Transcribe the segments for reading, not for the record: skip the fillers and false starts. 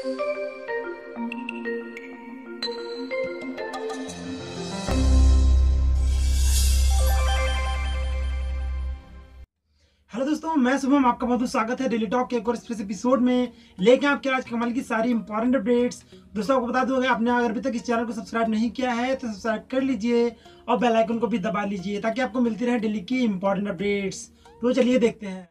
Hello दोस्तों, मैं शुभम, आपका बहुत बहुत स्वागत है डेली टॉक के एक और स्पेशल एपिसोड में। लेके आपके आज कमाल की सारी इंपॉर्टेंट अपडेट्स। दोस्तों आपको बता दूंगा, आपने अगर अभी तक इस चैनल को सब्सक्राइब नहीं किया है तो सब्सक्राइब कर लीजिए और बेल आइकन को भी दबा लीजिए ताकि आपको मिलती रहे डेली की इंपॉर्टेंट अपडेट्स। तो चलिए देखते हैं।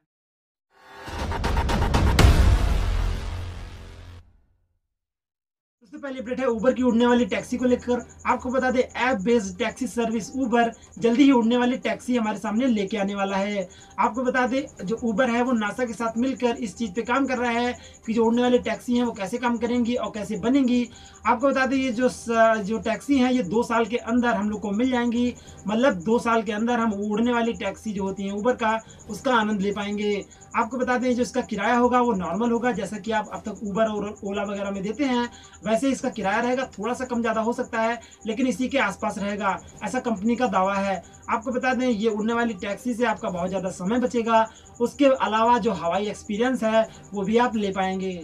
सबसे पहली अपडेट है उबर की उड़ने वाली टैक्सी को लेकर। आपको बता दें, app based taxi service Uber जल्दी ही उड़ने वाली टैक्सी हमारे सामने लेके आने वाला है। आपको बता दें, जो उबर है वो नासा के साथ मिलकर इस चीज़ पे काम कर रहा है कि जो उड़ने वाली टैक्सी हैं वो कैसे काम करेंगी और कैसे बनेंगी। आपको बता दें, ये जो टैक्सी हैं ये 2 साल के अंदर हम लोग को मिल जाएंगी। मतलब 2 साल के अंदर हम उड़ने वाली टैक्सी जो होती हैं उबर का, उसका आनंद ले पाएंगे। आपको बता दें, जो इसका किराया होगा वो नॉर्मल होगा, जैसा कि आप अब तक उबर और ओला वगैरह में देते हैं वैसे इसका किराया रहेगा। थोड़ा सा कम ज़्यादा हो सकता है लेकिन इसी के आसपास रहेगा, ऐसा कंपनी का दावा है। आपको बता दें, ये उड़ने वाली टैक्सी से आपका बहुत ज़्यादा समय बचेगा। उसके अलावा जो हवाई एक्सपीरियंस है वो भी आप ले पाएंगे।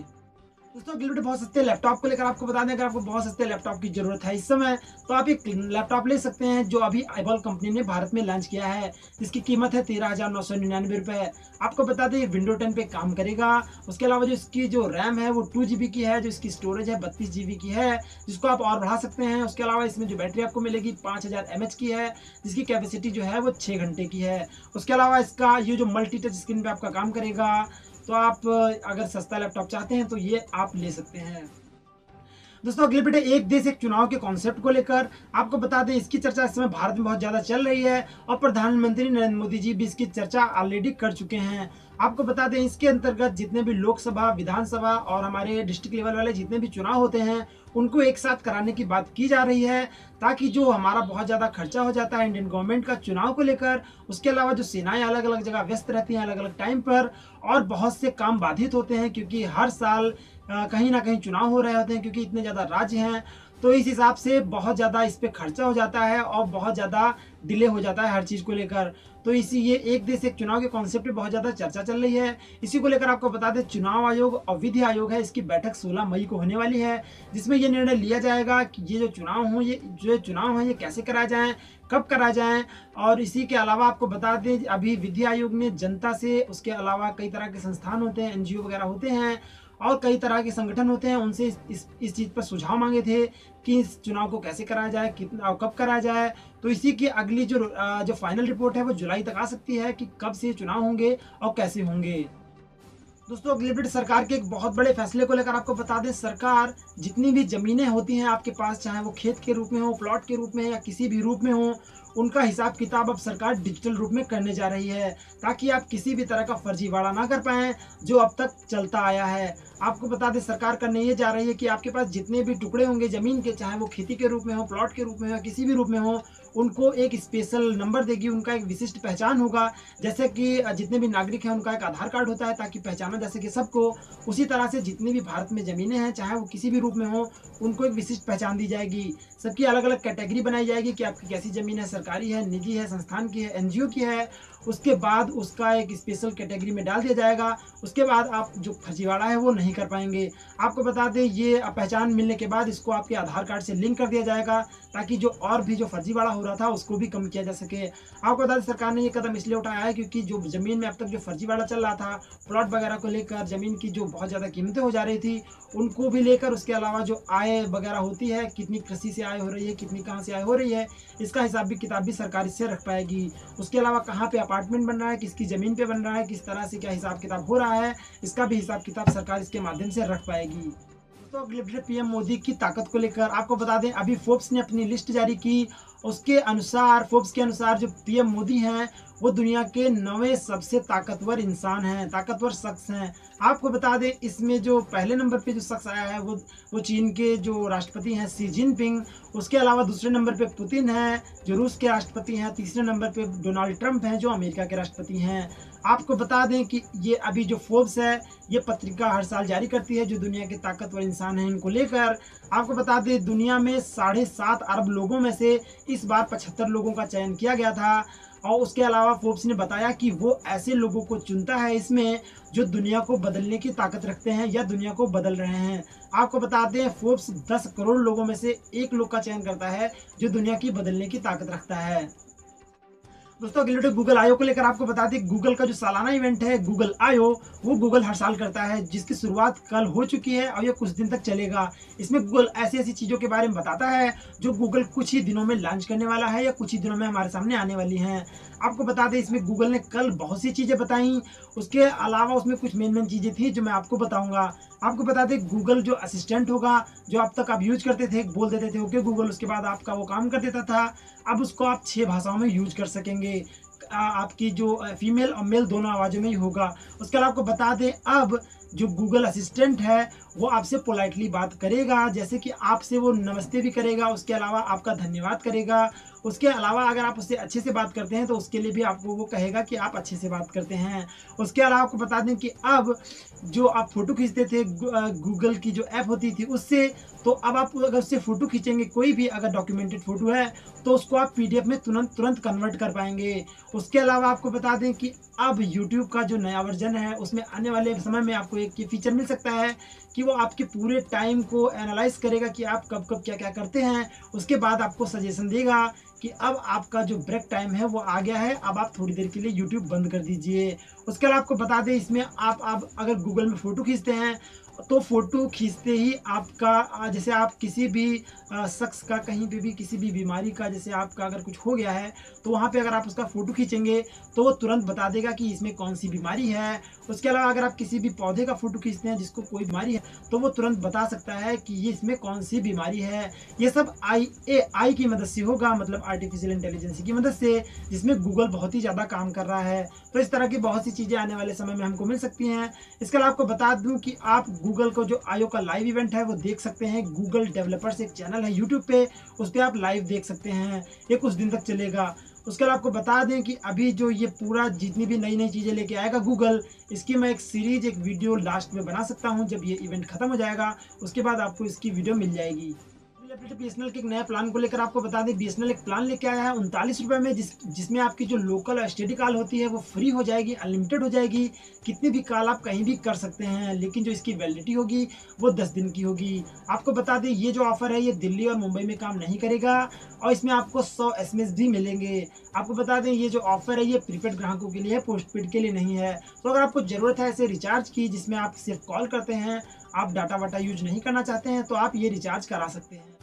दोस्तों अगली वीडियो बहुत सस्ते लैपटॉप को लेकर। आपको बता दें, अगर आपको बहुत सस्ते लैपटॉप की जरूरत है इस समय तो आप एक लैपटॉप ले सकते हैं जो अभी iBall कंपनी ने भारत में लॉन्च किया है, जिसकी कीमत है 13,999 रुपये। आपको बता दें, विंडो 10 पे काम करेगा। उसके अलावा जो इसकी जो रैम है वो 2 GB की है, जो इसकी स्टोरेज है 32 GB की है, जिसको आप और बढ़ा सकते हैं। उसके अलावा इसमें जो बैटरी आपको मिलेगी 5000 mAh की है, जिसकी कैपेसिटी जो है वो 6 घंटे की है। उसके अलावा इसका ये जो मल्टी टच स्क्रीन पर आपका काम करेगा। तो आप अगर सस्ता लैपटॉप चाहते हैं तो ये आप ले सकते हैं। दोस्तों अगले बेटे एक देश एक चुनाव के कॉन्सेप्ट को लेकर। आपको बता दें, इसकी चर्चा इस समय भारत में बहुत ज़्यादा चल रही है और प्रधानमंत्री नरेंद्र मोदी जी भी इसकी चर्चा ऑलरेडी कर चुके हैं। आपको बता दें, इसके अंतर्गत जितने भी लोकसभा, विधानसभा और हमारे डिस्ट्रिक्ट लेवल वाले जितने भी चुनाव होते हैं उनको एक साथ कराने की बात की जा रही है, ताकि जो हमारा बहुत ज़्यादा खर्चा हो जाता है इंडियन गवर्नमेंट का चुनाव को लेकर। उसके अलावा जो सेनाएं अलग अलग जगह व्यस्त रहती हैं अलग अलग टाइम पर, और बहुत से काम बाधित होते हैं क्योंकि हर साल कहीं ना कहीं चुनाव हो रहे होते हैं, क्योंकि इतने ज़्यादा राज्य हैं। तो इस हिसाब से बहुत ज़्यादा इस पर खर्चा हो जाता है और बहुत ज़्यादा डिले हो जाता है हर चीज़ को लेकर। तो इसी ये एक देश एक चुनाव के कॉन्सेप्ट पे बहुत ज़्यादा चर्चा चल रही है। इसी को लेकर आपको बता दें, चुनाव आयोग और विधि आयोग है, इसकी बैठक 16 मई को होने वाली है, जिसमें ये निर्णय लिया जाएगा कि ये जो चुनाव हों, ये जो चुनाव हैं ये कैसे कराए जाएँ, कब कराए जाएँ। और इसी के अलावा आपको बता दें, अभी विधि आयोग ने जनता से, उसके अलावा कई तरह के संस्थान होते हैं, NGO वगैरह होते हैं और कई तरह के संगठन होते हैं, उनसे इस चीज़ पर सुझाव मांगे थे कि इस चुनाव को कैसे कराया जाए, कितना और कब कराया जाए। तो इसी की अगली जो फाइनल रिपोर्ट है वो जुलाई तक आ सकती है कि कब से चुनाव होंगे और कैसे होंगे। दोस्तों अगली अपडेट सरकार के एक बहुत बड़े फैसले को लेकर। आपको बता दें, सरकार जितनी भी ज़मीनें होती हैं आपके पास, चाहे वो खेत के रूप में हो, प्लॉट के रूप में या किसी भी रूप में हो, उनका हिसाब किताब अब सरकार डिजिटल रूप में करने जा रही है, ताकि आप किसी भी तरह का फर्जीवाड़ा ना कर पाएँ जो अब तक चलता आया है। आपको बता दें, सरकार करने ये जा रही है कि आपके पास जितने भी टुकड़े होंगे ज़मीन के, चाहे वो खेती के रूप में हो, प्लॉट के रूप में हो, किसी भी रूप में हो, उनको एक स्पेशल नंबर देगी, उनका एक विशिष्ट पहचान होगा। जैसे कि जितने भी नागरिक हैं उनका एक आधार कार्ड होता है ताकि पहचाना जा सके सबको, उसी तरह से जितनी भी भारत में ज़मीनें हैं चाहे वो किसी भी रूप में हो, उनको एक विशिष्ट पहचान दी जाएगी। सबकी अलग अलग कैटेगरी बनाई जाएगी कि आपकी कैसी ज़मीन है, सरकारी है, निजी है, संस्थान की है, NGO की है। उसके बाद उसका एक स्पेशल कैटेगरी में डाल दिया जाएगा। उसके बाद आप जो फर्जीवाड़ा है वो नहीं कर पाएंगे। आपको बता दें, ये पहचान मिलने के बाद इसको आपके आधार कार्ड से लिंक कर दिया जाएगा, ताकि जो और भी जो फर्जीवाड़ा हो रहा था उसको भी कम किया जा सके। आपको बता दें, सरकार ने ये कदम इसलिए उठाया है क्योंकि जो ज़मीन में अब तक जो फर्जीवाड़ा चल रहा था, प्लॉट वगैरह को लेकर ज़मीन की जो बहुत ज़्यादा कीमतें हो जा रही थी उनको भी लेकर, उसके अलावा जो आय वगैरह होती है, कितनी कृषि से आय हो रही है, कितनी कहाँ से आय हो रही है, इसका हिसाब भी किताब भी सरकार इससे रख पाएगी। उसके अलावा कहाँ पे अपार्टमेंट बन रहा है, किसकी ज़मीन पे बन रहा है, किस तरह से क्या हिसाब किताब हो रहा है, इसका भी हिसाब किताब सरकार इसके माध्यम से रख पाएगी। तो अगले अपडेट PM मोदी की ताकत को लेकर। आपको बता दें, अभी फोर्ब्स ने अपनी लिस्ट जारी की, उसके अनुसार फोर्ब्स के अनुसार जो PM मोदी हैं वो दुनिया के 9वें सबसे ताकतवर इंसान हैं, ताकतवर शख्स हैं। आपको बता दें, इसमें जो पहले नंबर पे जो शख्स आया है वो चीन के जो राष्ट्रपति हैं शी जिनपिंग, उसके अलावा दूसरे नंबर पे पुतिन हैं जो रूस के राष्ट्रपति हैं, तीसरे नंबर पे डोनाल्ड ट्रंप हैं जो अमेरिका के राष्ट्रपति हैं। आपको बता दें कि ये अभी जो फोर्ब्स है ये पत्रिका हर साल जारी करती है जो दुनिया के ताकतवर इंसान हैं, इनको लेकर। आपको बता दें, दुनिया में 7.5 अरब लोगों में से इस बार 75 लोगों का चयन किया गया था और उसके अलावा फोर्ब्स ने बताया कि वो ऐसे लोगों को चुनता है इसमें जो दुनिया को बदलने की ताकत रखते हैं या दुनिया को बदल रहे हैं। आपको बता दें फोर्ब्स 10 करोड़ लोगों में से एक लोग का चयन करता है जो दुनिया की बदलने की ताकत रखता है। दोस्तों अगले वीडियो गूगल आईओ को लेकर आपको बता दें गूगल का जो सालाना इवेंट है गूगल आईओ वो गूगल हर साल करता है, जिसकी शुरुआत कल हो चुकी है और ये कुछ दिन तक चलेगा। इसमें गूगल ऐसी ऐसी चीज़ों के बारे में बताता है जो गूगल कुछ ही दिनों में लॉन्च करने वाला है या कुछ ही दिनों में हमारे सामने आने वाली हैं। आपको बता दें इसमें गूगल ने कल बहुत सी चीज़ें बताई, उसके अलावा उसमें कुछ मेन चीज़ें थी जो मैं आपको बताऊँगा। आपको बता दें गूगल जो असिस्टेंट होगा जो अब तक आप यूज करते थे, बोल देते थे ओके गूगल, उसके बाद आपका वो काम कर देता था, अब उसको आप 6 भाषाओं में यूज कर सकेंगे। आपकी जो फीमेल और मेल दोनों आवाज़ों में ही होगा। उसके अलावा आपको बता दें अब जो गूगल असिस्टेंट है वो आपसे पोलाइटली बात करेगा, जैसे कि आपसे वो नमस्ते भी करेगा, उसके अलावा आपका धन्यवाद करेगा, उसके अलावा अगर आप उससे अच्छे से बात करते हैं तो उसके लिए भी आपको वो कहेगा कि आप अच्छे से बात करते हैं। उसके अलावा आपको बता दें कि अब जो आप फ़ोटो खींचते थे गूगल की जो ऐप होती थी उससे, तो अब आप अगर उससे फ़ोटो खींचेंगे कोई भी अगर डॉक्यूमेंटेड फ़ोटो है तो उसको आप PDF में तुरंत कन्वर्ट कर पाएंगे। उसके अलावा आपको बता दें कि अब YouTube का जो नया वर्जन है उसमें आने वाले समय में आपको एक ये फीचर मिल सकता है कि वो आपके पूरे टाइम को एनालाइज करेगा कि आप कब कब क्या क्या करते हैं, उसके बाद आपको सजेशन देगा कि अब आपका जो ब्रेक टाइम है वो आ गया है, अब आप थोड़ी देर के लिए YouTube बंद कर दीजिए। उसके अलावा आपको बता दें इसमें आप अगर Google में फ़ोटो खींचते हैं तो फ़ोटो खींचते ही आपका, जैसे आप किसी भी शख्स का कहीं पे भी किसी भी बीमारी का, जैसे आपका अगर कुछ हो गया है तो वहाँ पे अगर आप उसका फ़ोटो खींचेंगे तो वो तुरंत बता देगा कि इसमें कौन सी बीमारी है। उसके अलावा अगर आप किसी भी पौधे का फ़ोटो खींचते हैं जिसको कोई बीमारी है तो वो तुरंत बता सकता है कि ये इसमें कौन सी बीमारी है। ये सब AI की मदद से होगा, मतलब आर्टिफिशियल इंटेलिजेंसी की मदद से, जिसमें गूगल बहुत ही ज़्यादा काम कर रहा है। तो इस तरह की बहुत सी चीज़ें आने वाले समय में हमको मिल सकती हैं। इसके अलावा आपको बता दूँ कि आप गूगल को जो आईओ का लाइव इवेंट है वो देख सकते हैं। गूगल डेवलपर्स एक चैनल है यूट्यूब पे, उस पर आप लाइव देख सकते हैं, ये कुछ दिन तक चलेगा। उसके अलावा आपको बता दें कि अभी जो ये पूरा जितनी भी नई चीज़ें लेके आएगा गूगल, इसकी मैं एक सीरीज एक वीडियो लास्ट में बना सकता हूँ, जब ये इवेंट खत्म हो जाएगा उसके बाद आपको इसकी वीडियो मिल जाएगी। BSNL के एक नया प्लान को लेकर आपको बता दें BSNL एक प्लान लेके आया है 39 रुपये में, जिसमें आपकी जो लोकल और स्टडी कॉल होती है वो फ्री हो जाएगी, अनलिमिटेड हो जाएगी, कितनी भी कॉल आप कहीं भी कर सकते हैं। लेकिन जो इसकी वैलिडिटी होगी वो 10 दिन की होगी। आपको बता दें ये जो ऑफ़र है ये दिल्ली और मुंबई में काम नहीं करेगा और इसमें आपको 100 SMS भी मिलेंगे। आपको बता दें ये जो ऑफ़र है ये प्रीपेड ग्राहकों के लिए है, पोस्टपेड के लिए नहीं है। तो अगर आपको ज़रूरत है ऐसे रिचार्ज की जिसमें आप सिर्फ कॉल करते हैं, आप डाटा वाटा यूज नहीं करना चाहते हैं, तो आप ये रिचार्ज करा सकते हैं।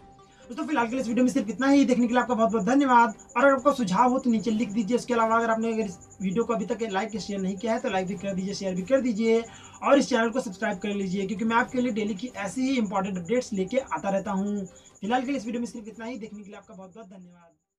दोस्तों फिलहाल के लिए इस वीडियो में सिर्फ इतना ही। देखने के लिए आपका बहुत बहुत धन्यवाद। और अगर आपको सुझाव हो तो नीचे लिख दीजिए। उसके अलावा अगर इस वीडियो को अभी तक लाइक शेयर नहीं किया है तो लाइक भी कर दीजिए, शेयर भी कर दीजिए और इस चैनल को सब्सक्राइब कर लीजिए, क्योंकि मैं आपके लिए डेली की ऐसी ही इंपॉर्टेंट अपडेट्स लेके आता रहता हूँ। फिलहाल के लिए इस वीडियो में सिर्फ इतना ही। देखने के लिए आपका बहुत बहुत धन्यवाद।